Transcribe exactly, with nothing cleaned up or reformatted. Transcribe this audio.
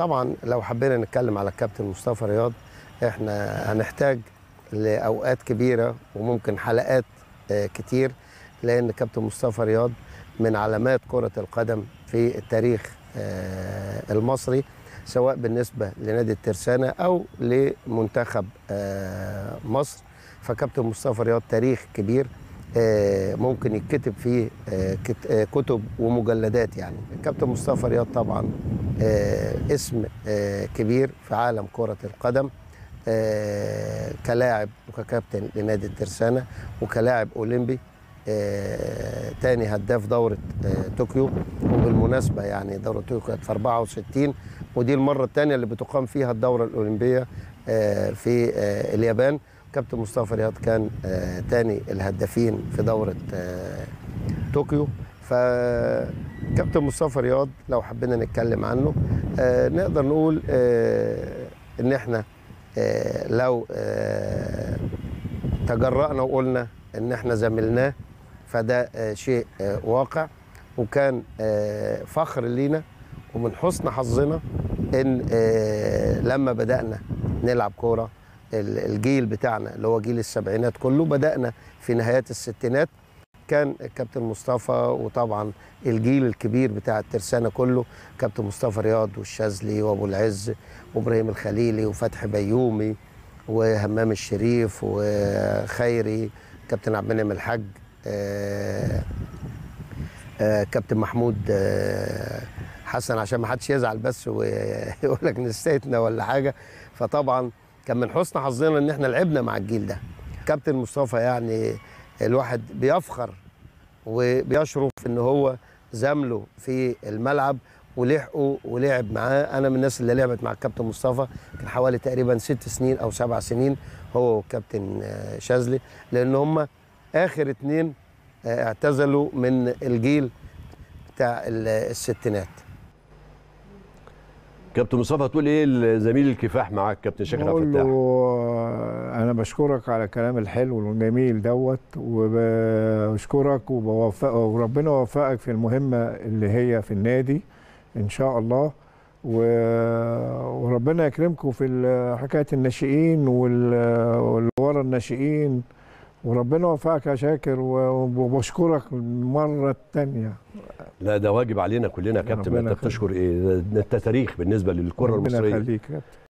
طبعا لو حبينا نتكلم على الكابتن مصطفى رياض احنا هنحتاج لأوقات كبيرة وممكن حلقات كتير، لأن كابتن مصطفى رياض من علامات كرة القدم في التاريخ المصري، سواء بالنسبة لنادي الترسانة أو لمنتخب مصر. فكابتن مصطفى رياض تاريخ كبير ممكن يتكتب فيه كتب ومجلدات. يعني الكابتن مصطفى رياض طبعا اسم كبير في عالم كرة القدم كلاعب وككابتن لنادي الترسانة وكلاعب أولمبي، تاني هداف دورة طوكيو. وبالمناسبة يعني دورة طوكيو كانت في أربعة وستين، ودي المرة الثانية اللي بتقام فيها الدورة الأولمبية في اليابان. كابتن مصطفى رياض كان تاني الهدافين في دورة طوكيو. فكابتن مصطفى رياض لو حبينا نتكلم عنه نقدر نقول إن إحنا لو تجرأنا وقلنا إن إحنا زملناه فده شيء واقع، وكان فخر لينا ومن حسن حظنا إن لما بدأنا نلعب كورة الجيل بتاعنا اللي هو جيل السبعينات كله، بدأنا في نهايات الستينات، كان كابتن مصطفى وطبعا الجيل الكبير بتاع الترسانة كله كابتن مصطفى رياض والشاذلي وابو العز وابراهيم الخليلي وفتحي بيومي وهمام الشريف وخيري، كابتن عبد المنعم الحاج، آآ آآ كابتن محمود حسن، عشان ما حدش يزعل بس ويقول لك نسيتنا ولا حاجه. فطبعا كان من حسن حظنا ان احنا لعبنا مع الجيل ده. كابتن مصطفى يعني الواحد بيفخر وبيشرف ان هو زمله في الملعب ولحقه ولعب معاه. انا من الناس اللي لعبت مع الكابتن مصطفى، كان حوالي تقريبا ست سنين او سبع سنين هو والكابتن شاذلي، لان هم اخر اتنين اعتزلوا من الجيل بتاع الستينات. كابتن مصطفى هتقول ايه لزميل الكفاح معاك كابتن شاكر عبد الفتاح؟ انا بشكرك على الكلام الحلو والجميل دوت، وبشكرك وبوفقك وربنا يوفقك في المهمه اللي هي في النادي ان شاء الله، وربنا يكرمكم في حكايه الناشئين واللي ورا الناشئين، وربنا يوفقك يا شاكر، وبشكرك المره الثانيه. لا ده واجب علينا كلنا يا كابتن، انت بتشكر ايه؟ انت تاريخ بالنسبه للكره المصريه.